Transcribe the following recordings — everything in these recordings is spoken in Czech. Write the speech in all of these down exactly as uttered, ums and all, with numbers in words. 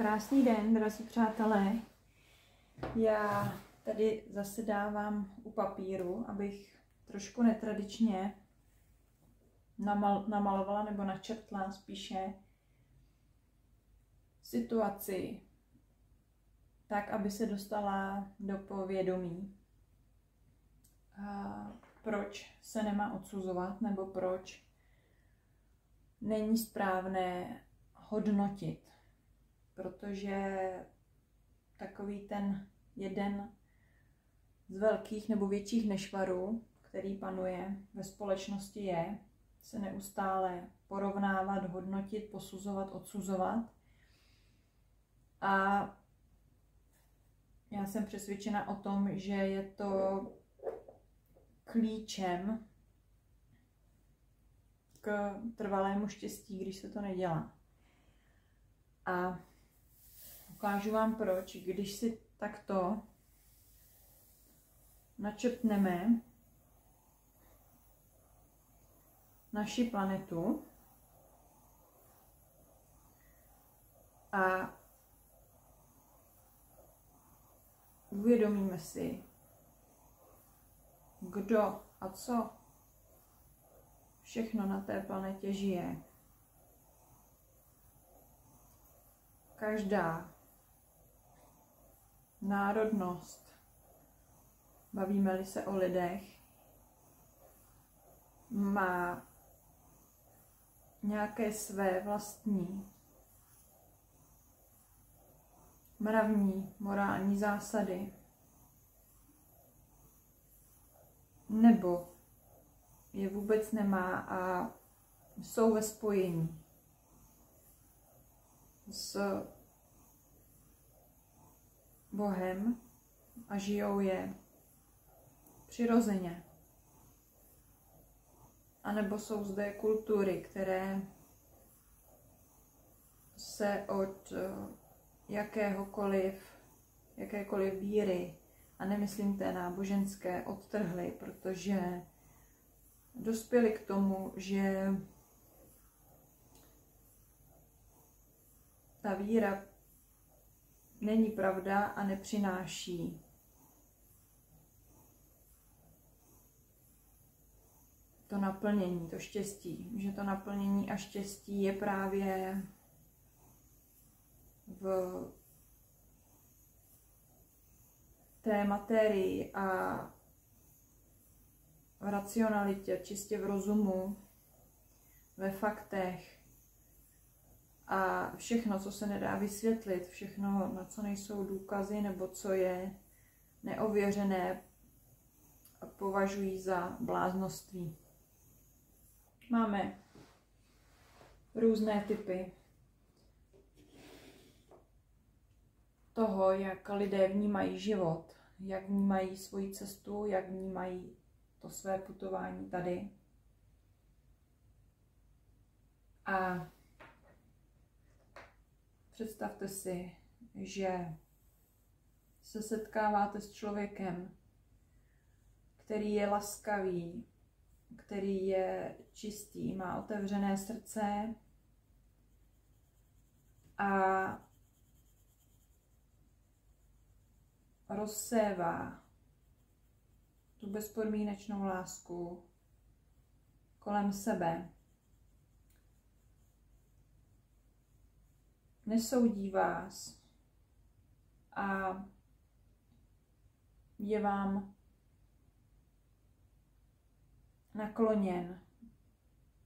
Krásný den, drazí přátelé. Já tady zase dávám u papíru, abych trošku netradičně namal, namalovala nebo načrtla spíše situaci tak, aby se dostala do povědomí. A proč se nemá odsuzovat nebo proč není správné hodnotit. Protože takový ten jeden z velkých nebo větších nešvarů, který panuje ve společnosti, je se neustále porovnávat, hodnotit, posuzovat, odsuzovat. A já jsem přesvědčena o tom, že je to klíčem k trvalému štěstí, když se to nedělá. A ukážu vám proč, když si takto načrtneme naši planetu a uvědomíme si, kdo a co všechno na té planetě žije. Každá národnost, bavíme-li se o lidech, má nějaké své vlastní mravní, morální zásady, nebo je vůbec nemá a jsou ve spojení s Bohem a žijou je přirozeně. A nebo jsou zde kultury, které se od jakéhokoliv, jakékoliv víry, a nemyslím té náboženské, odtrhly, protože dospěli k tomu, že ta víra není pravda a nepřináší to naplnění, to štěstí. Že to naplnění a štěstí je právě v té materii a v racionalitě, čistě v rozumu, ve faktech. A všechno, co se nedá vysvětlit, všechno, na co nejsou důkazy nebo co je neověřené, považují za bláznoství. Máme různé typy toho, jak lidé vnímají život, jak vnímají svoji cestu, jak vnímají to své putování tady. A představte si, že se setkáváte s člověkem, který je laskavý, který je čistý, má otevřené srdce a rozsévá tu bezpodmínečnou lásku kolem sebe. Nesoudí vás a je vám nakloněn,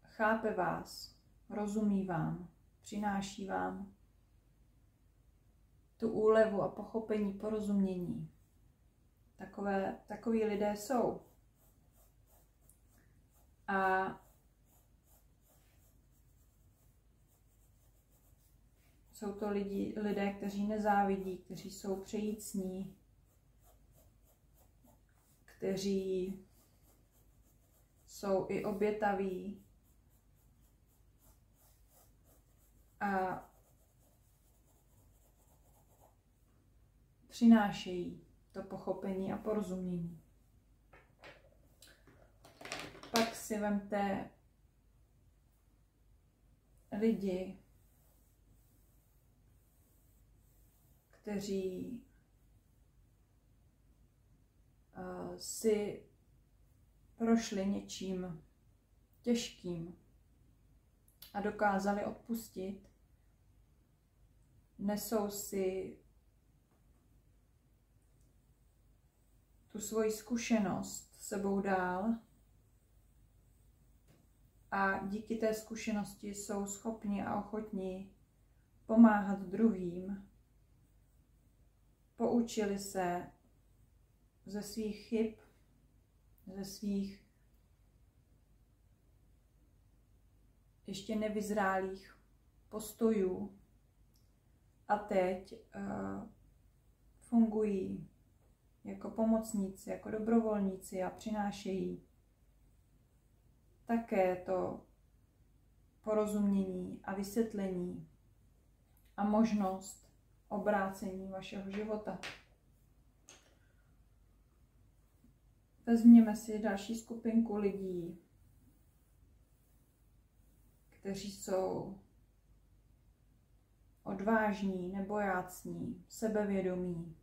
chápe vás, rozumí vám, přináší vám tu úlevu a pochopení, porozumění. Takové, takoví lidé jsou. A jsou to lidi, lidé, kteří nezávidí, kteří jsou přejícní, kteří jsou i obětaví a přinášejí to pochopení a porozumění. Pak si vemte lidi, kteří si prošli něčím těžkým a dokázali odpustit, nesou si tu svoji zkušenost sebou dál a díky té zkušenosti jsou schopni a ochotní pomáhat druhým. Poučili se ze svých chyb, ze svých ještě nevyzrálých postojů a teď uh, fungují jako pomocníci, jako dobrovolníci a přinášejí také to porozumění a vysvětlení a možnost obrácení vašeho života. Vezměme si další skupinku lidí, kteří jsou odvážní, nebojácní, sebevědomí.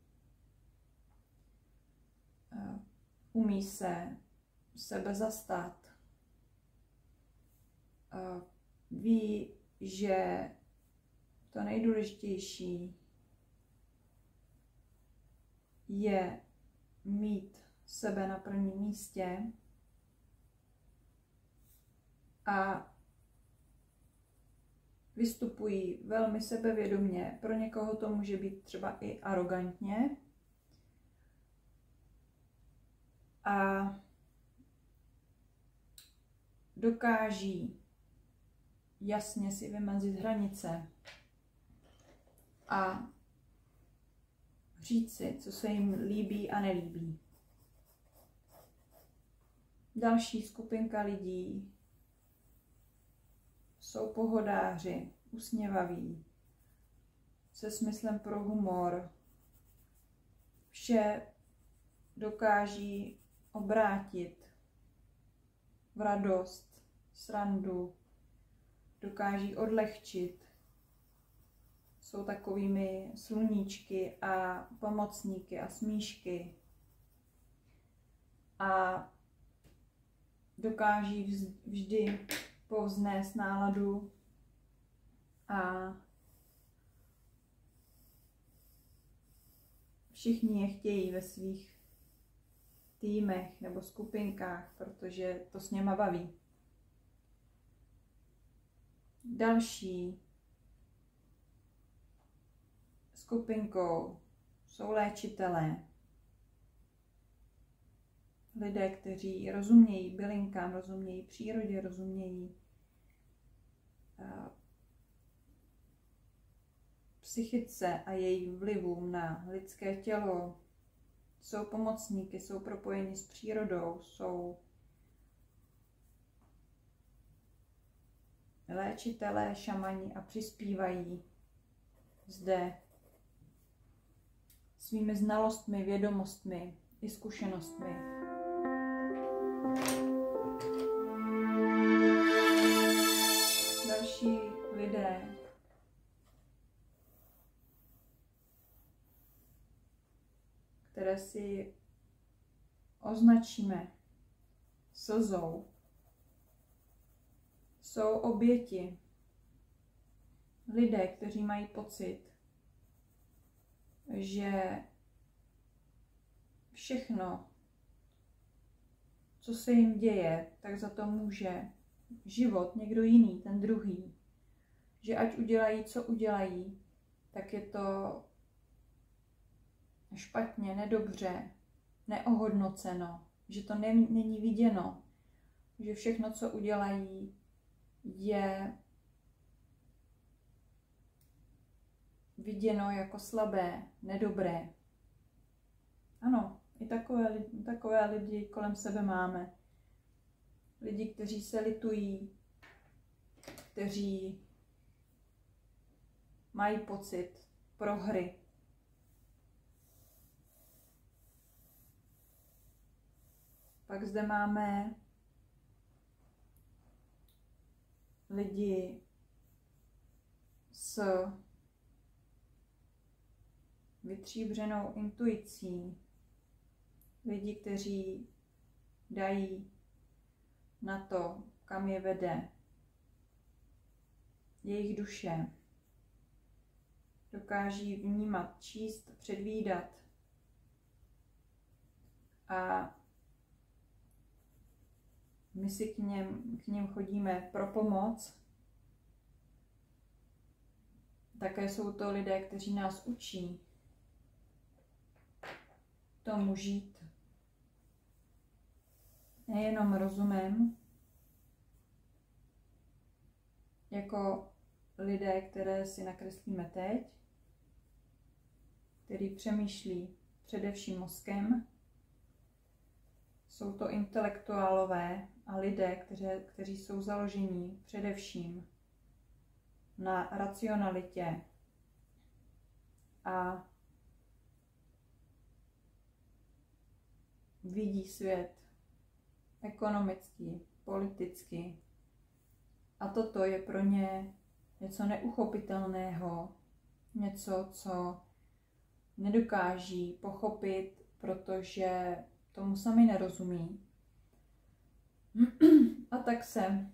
Umí se sebe zastat. Ví, že to nejdůležitější je mít sebe na prvním místě a vystupují velmi sebevědomě. Pro někoho to může být třeba i arrogantně. A dokáží jasně si vymezit hranice a říct si, co se jim líbí a nelíbí. Další skupinka lidí jsou pohodáři, usměvaví, se smyslem pro humor. Vše dokáží obrátit v radost, srandu, dokáží odlehčit. Jsou takovými sluníčky a pomocníky a smíšky. A dokáží vždy povznést náladu a všichni je chtějí ve svých týmech nebo skupinkách, protože to s něma baví. Další skupinkou jsou léčitelé. Lidé, kteří rozumějí bylinkám, rozumějí přírodě, rozumějí uh, psychice a jejím vlivům na lidské tělo, jsou pomocníky, jsou propojeni s přírodou, jsou léčitelé, šamani a přispívají zde svými znalostmi, vědomostmi i zkušenostmi. Další lidé které si označíme slzou, jsou oběti. Lidé, kteří mají pocit, že všechno, co se jim děje, tak za to může život, někdo jiný, ten druhý. Že ať udělají, co udělají, tak je to špatně, nedobře, neohodnoceno, že to ne, není viděno, že všechno, co udělají, je viděno jako slabé, nedobré. Ano, i takové, takové lidi kolem sebe máme. Lidi, kteří se litují, kteří mají pocit prohry. Pak zde máme lidi s vytříbřenou intuicí, lidi, kteří dají na to, kam je vede jejich duše. Dokáží vnímat, číst, předvídat a my si k něm, k něm chodíme pro pomoc. Také jsou to lidé, kteří nás učí tomu žít. Nejenom rozumem, jako lidé, které si nakreslíme teď, který přemýšlí především mozkem. Jsou to intelektuálové a lidé, kteře, kteří jsou založení především na racionalitě a vidí svět ekonomicky, politicky. A toto je pro ně něco neuchopitelného, něco, co nedokáží pochopit, protože tomu sami nerozumí. A tak se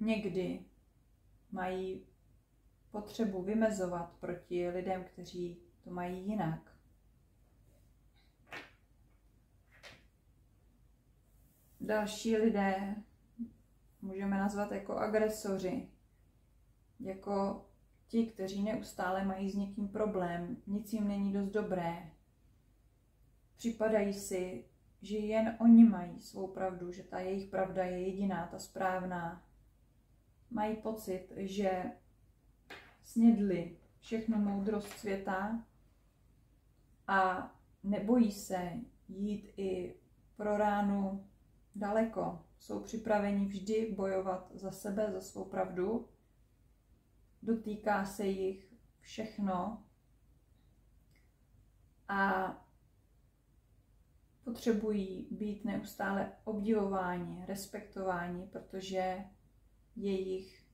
někdy mají potřebu vymezovat proti lidem, kteří to mají jinak. Další lidé můžeme nazvat jako agresoři, jako ti, kteří neustále mají s někým problém, nic jim není dost dobré. Připadají si, že jen oni mají svou pravdu, že ta jejich pravda je jediná, ta správná. Mají pocit, že snědli všechnu moudrost světa a nebojí se jít i pro ránu daleko. Jsou připraveni vždy bojovat za sebe, za svou pravdu. Dotýká se jich všechno a potřebují být neustále obdivováni, respektováni, protože jejich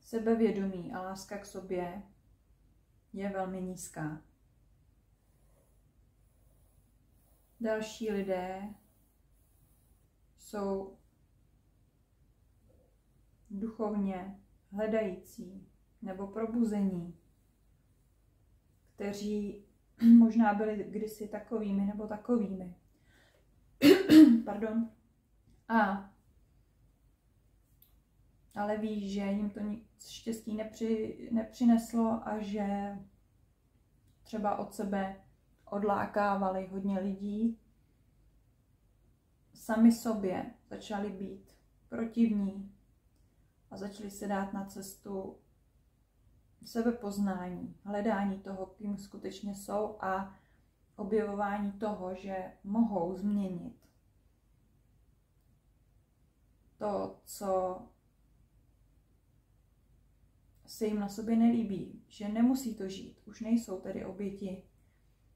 sebevědomí a láska k sobě je velmi nízká. Další lidé jsou duchovně hledající nebo probuzení, kteří možná byli kdysi takovými nebo takovými. Pardon. A ale ví, že jim to nic štěstí nepři, nepřineslo a že třeba od sebe odlákávali hodně lidí. Sami sobě začali být protivní a začali se dát na cestu sebepoznání, hledání toho, kým skutečně jsou a objevování toho, že mohou změnit to, co se jim na sobě nelíbí, že nemusí to žít, už nejsou tedy oběti.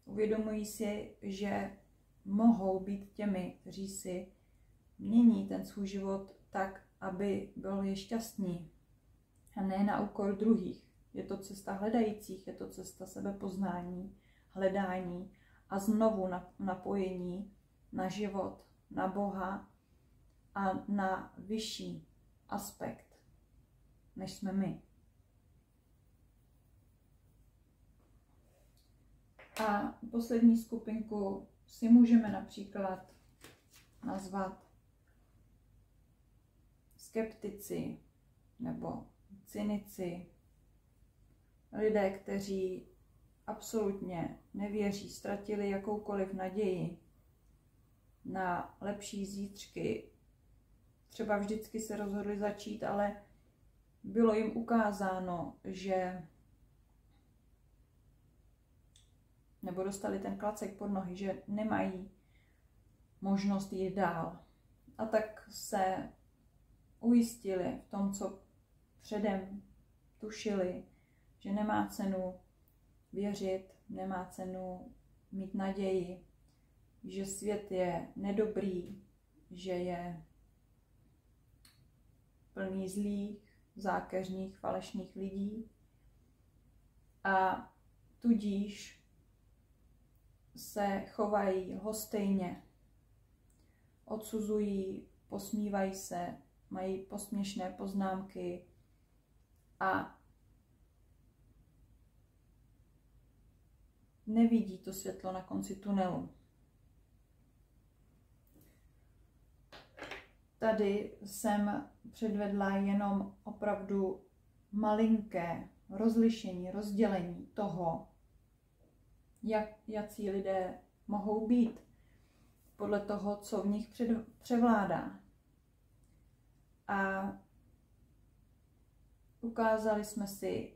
Uvědomují si, že mohou být těmi, kteří si mění ten svůj život tak, aby byli šťastní a ne na úkor druhých. Je to cesta hledajících, je to cesta sebepoznání, hledání a znovu napojení na život, na Boha a na vyšší aspekt, než jsme my. A poslední skupinku si můžeme například nazvat skeptici nebo cynici, lidé, kteří absolutně nevěří, ztratili jakoukoliv naději na lepší zítřky. Třeba vždycky se rozhodli začít, ale bylo jim ukázáno, že nebo dostali ten klacek pod nohy, že nemají možnost jít dál. A tak se ujistili v tom, co předem tušili, že nemá cenu věřit, nemá cenu mít naději, že svět je nedobrý, že je plný zlých, zákeřných, falešných lidí a tudíž se chovají lhostejně, odsuzují, posmívají se, mají posměšné poznámky a nevidí to světlo na konci tunelu. Tady jsem předvedla jenom opravdu malinké rozlišení, rozdělení toho, jak, jací lidé mohou být, podle toho, co v nich před, převládá. A ukázali jsme si,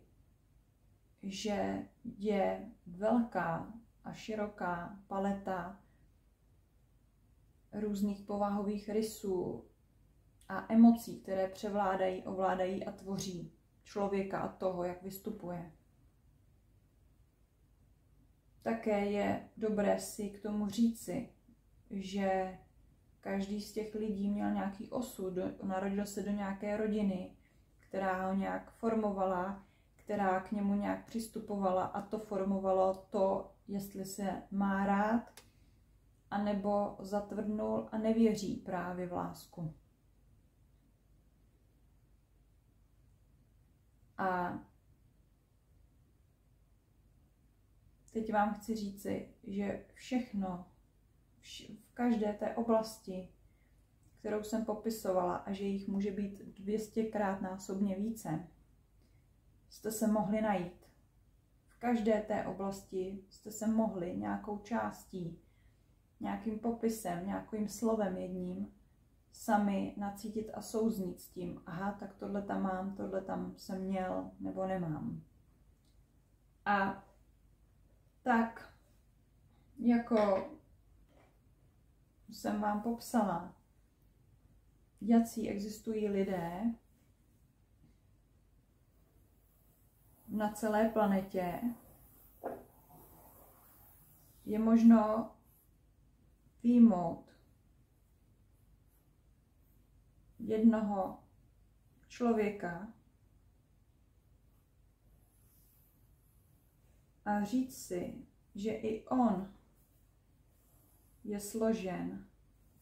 že je velká a široká paleta různých povahových rysů a emocí, které převládají, ovládají a tvoří člověka a toho, jak vystupuje. Také je dobré si k tomu říci, že každý z těch lidí měl nějaký osud, narodil se do nějaké rodiny, která ho nějak formovala, která k němu nějak přistupovala a to formovalo to, jestli se má rád, anebo zatvrdnul a nevěří právě v lásku. A teď vám chci říci, že všechno, v každé té oblasti, kterou jsem popisovala, a že jich může být dvěstěkrát násobně více, jste se mohli najít. V každé té oblasti jste se mohli nějakou částí, nějakým popisem, nějakým slovem jedním sami nacítit a souznít s tím, aha, tak tohle tam mám, tohle tam jsem měl nebo nemám. A tak, jako jsem vám popsala, jací existují lidé na celé planetě, je možno vyjmout jednoho člověka a říct si, že i on je složen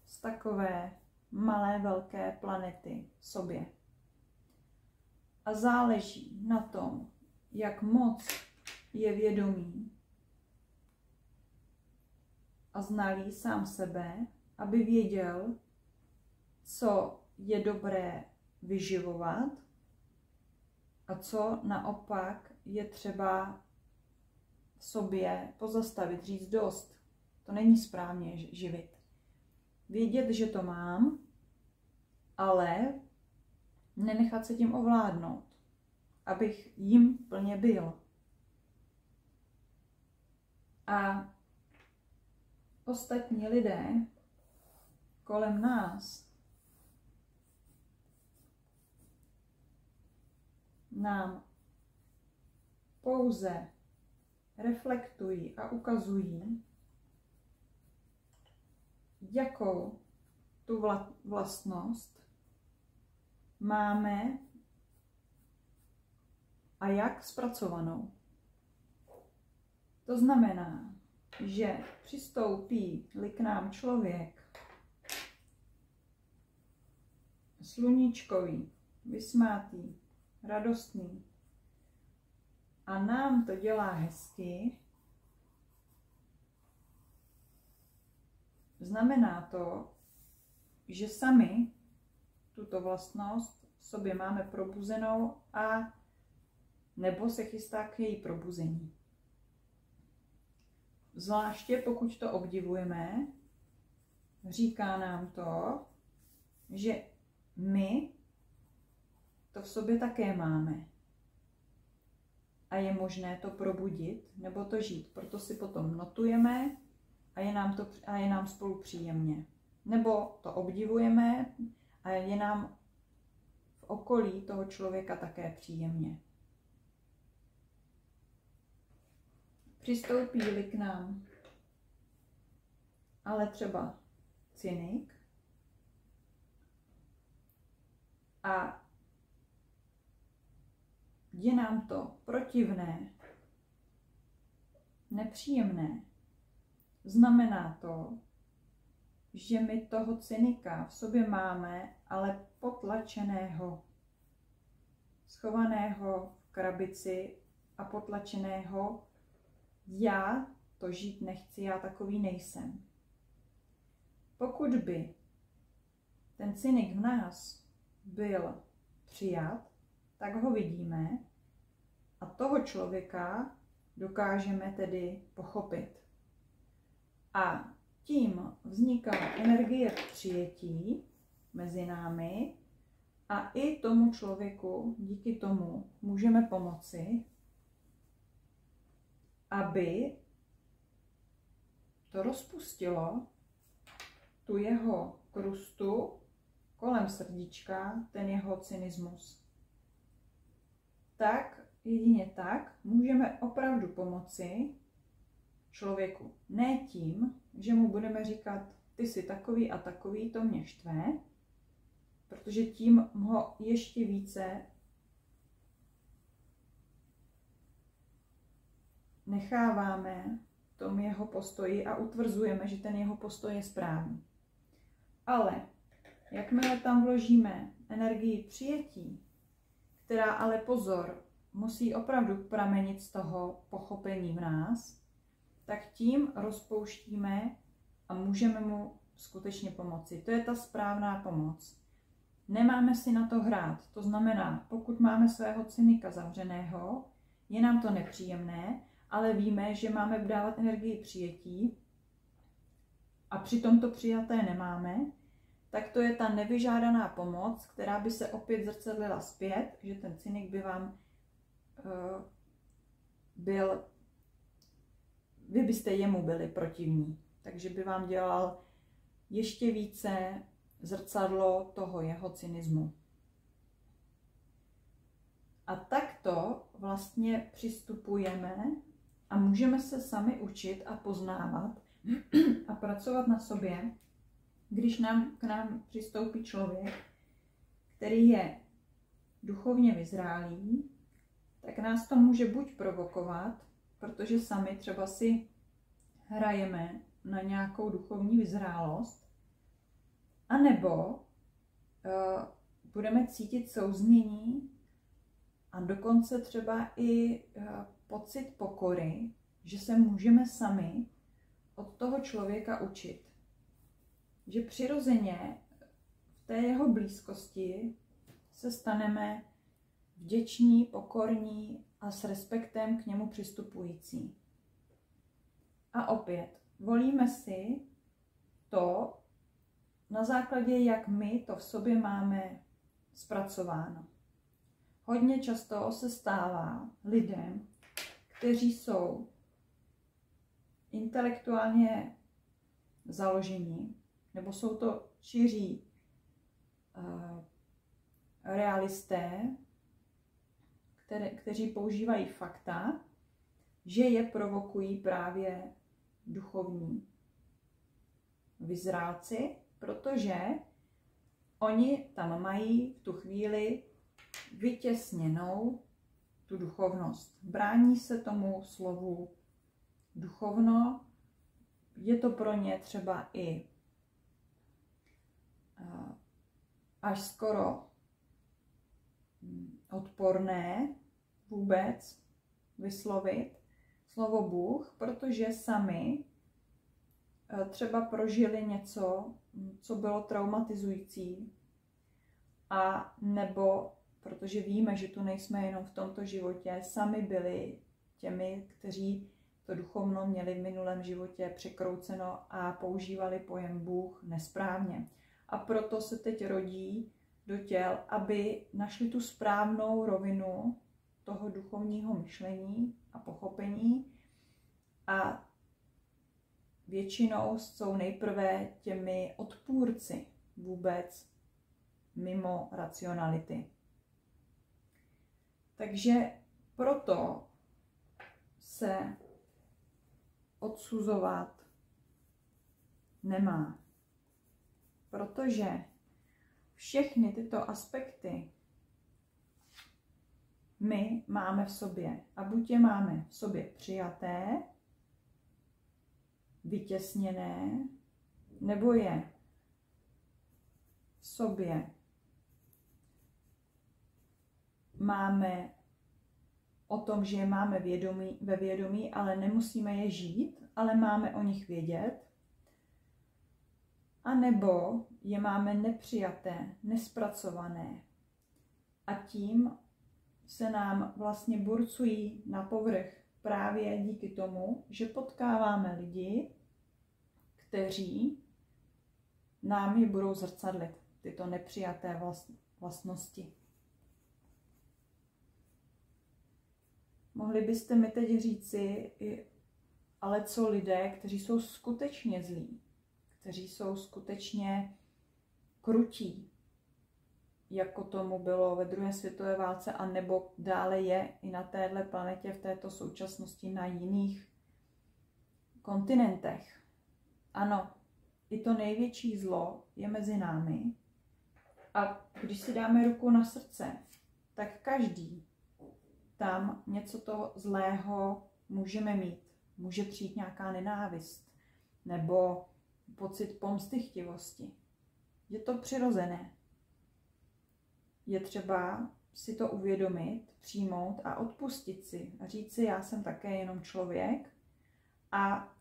z takové malé velké planety sobě. A záleží na tom, jak moc je vědomý a znalý sám sebe, aby věděl, co je dobré vyživovat a co naopak je třeba v sobě pozastavit, říct dost. To není správně živit. Vědět, že to mám, ale nenechat se tím ovládnout, abych jim plně byl. A ostatní lidé kolem nás nám pouze reflektují a ukazují, jakou tu vlastnost máme a jak zpracovanou. To znamená, že přistoupí-li k nám člověk sluníčkový, vysmátý, radostný a nám to dělá hezky, znamená to, že sami tuto vlastnost v sobě máme probuzenou a nebo se chystá k její probuzení. Zvláště pokud to obdivujeme, říká nám to, že my to v sobě také máme. A je možné to probudit nebo to žít, proto si potom notujeme, A je, nám to, a je nám spolu příjemně. Nebo to obdivujeme a je nám v okolí toho člověka také příjemně. Přistoupí-li k nám ale třeba cynik a je nám to protivné nepříjemné. Znamená to, že my toho cynika v sobě máme, ale potlačeného, schovaného v krabici a potlačeného. Já to žít nechci, já takový nejsem. Pokud by ten cynik v nás byl přijat, tak ho vidíme a toho člověka dokážeme tedy pochopit. A tím vzniká energie přijetí mezi námi a i tomu člověku díky tomu můžeme pomoci, aby to rozpustilo tu jeho krustu kolem srdíčka, ten jeho cynismus. Tak, jedině tak, můžeme opravdu pomoci člověku. Ne tím, že mu budeme říkat, ty jsi takový a takový, to mě štve, protože tím ho ještě více necháváme v tom jeho postoji a utvrzujeme, že ten jeho postoj je správný. Ale jakmile tam vložíme energii přijetí, která ale pozor, musí opravdu pramenit z toho pochopení v nás, tak tím rozpouštíme a můžeme mu skutečně pomoci. To je ta správná pomoc. Nemáme si na to hrát. To znamená, pokud máme svého cynika zavřeného, je nám to nepříjemné, ale víme, že máme dávat energii přijetí a přitom to přijaté nemáme, tak to je ta nevyžádaná pomoc, která by se opět zrcadlila zpět, že ten cynik by vám uh, byl, vy byste jemu byli protivní, takže by vám dělal ještě více zrcadlo toho jeho cynismu. A takto vlastně přistupujeme a můžeme se sami učit a poznávat a pracovat na sobě, když nám, k nám přistoupí člověk, který je duchovně vyzrálý, tak nás to může buď provokovat, protože sami třeba si hrajeme na nějakou duchovní vyzrálost, anebo uh, budeme cítit souznění a dokonce třeba i uh, pocit pokory, že se můžeme sami od toho člověka učit. Že přirozeně v té jeho blízkosti se staneme vděční, pokorní a s respektem k němu přistupující. A opět, volíme si to na základě, jak my to v sobě máme zpracováno. Hodně často se stává lidem, kteří jsou intelektuálně založení, nebo jsou to čiří uh, realisté, které, kteří používají fakta, že je provokují právě duchovní vyzrálci, protože oni tam mají v tu chvíli vytěsněnou tu duchovnost. Brání se tomu slovu duchovno, je to pro ně třeba i až skoro odporné vůbec vyslovit slovo Bůh, protože sami třeba prožili něco, co bylo traumatizující, a nebo, protože víme, že tu nejsme jenom v tomto životě, sami byli těmi, kteří to duchovno měli v minulém životě překrouceno a používali pojem Bůh nesprávně. A proto se teď rodí do těl, aby našli tu správnou rovinu toho duchovního myšlení a pochopení. A většinou jsou nejprve těmi odpůrci vůbec mimo racionality. Takže proto se odsuzovat nemá. Protože všechny tyto aspekty my máme v sobě. A buď je máme v sobě přijaté, vytěsněné, nebo je v sobě máme o tom, že je máme vědomí, ve vědomí, ale nemusíme je žít, ale máme o nich vědět, a nebo je máme nepřijaté, nespracované a tím se nám vlastně burcují na povrch právě díky tomu, že potkáváme lidi, kteří nám je budou zrcadlit, tyto nepřijaté vlastnosti. Mohli byste mi teď říci, ale co lidé, kteří jsou skutečně zlí, kteří jsou skutečně krutí, jako tomu bylo ve druhé světové válce, a nebo dále je i na téhle planetě, v této současnosti, na jiných kontinentech. Ano, i to největší zlo je mezi námi. A když si dáme ruku na srdce, tak každý tam něco toho zlého můžeme mít. Může přijít nějaká nenávist nebo pocit pomstychtivosti. Je to přirozené. Je třeba si to uvědomit, přijmout a odpustit si. A říct si, já jsem také jenom člověk. A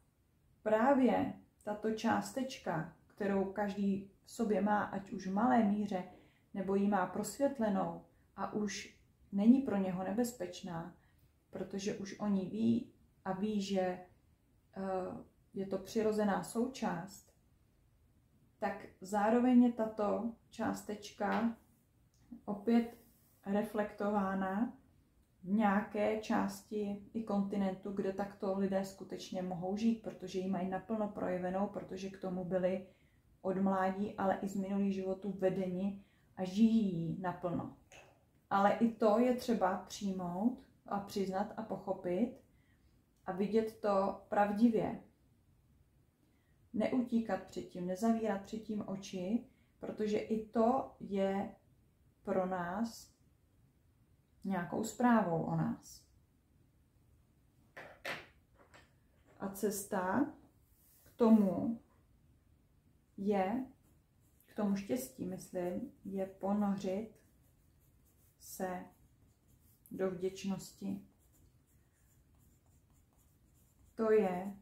právě tato částečka, kterou každý v sobě má, ať už v malé míře, nebo ji má prosvětlenou a už není pro něho nebezpečná, protože už o ní ví a ví, že je to přirozená součást, tak zároveň je tato částečka opět reflektována v nějaké části i kontinentu, kde takto lidé skutečně mohou žít, protože ji mají naplno projevenou, protože k tomu byli od mládí, ale i z minulých životů vedeni a žijí ji naplno. Ale i to je třeba přijmout a přiznat a pochopit a vidět to pravdivě. Neutíkat před tím, nezavírat před tím oči, protože i to je pro nás nějakou zprávou o nás. A cesta k tomu je, k tomu štěstí, myslím, je ponořit se do vděčnosti. To je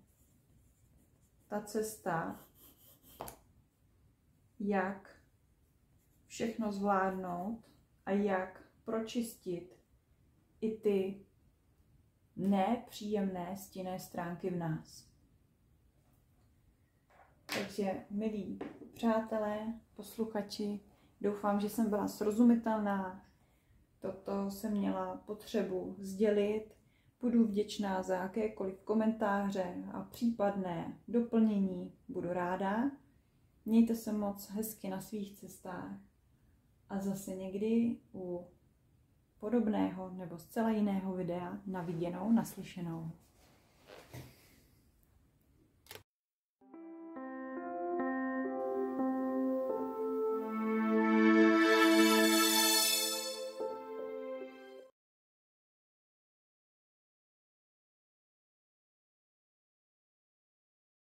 ta cesta, jak všechno zvládnout a jak pročistit i ty nepříjemné stinné stránky v nás. Takže, milí přátelé, posluchači, doufám, že jsem byla srozumitelná. Toto jsem měla potřebu sdělit. Budu vděčná za jakékoliv komentáře a případné doplnění. Budu ráda. Mějte se moc hezky na svých cestách. A zase někdy u podobného nebo zcela jiného videa, na viděnou, naslyšenou.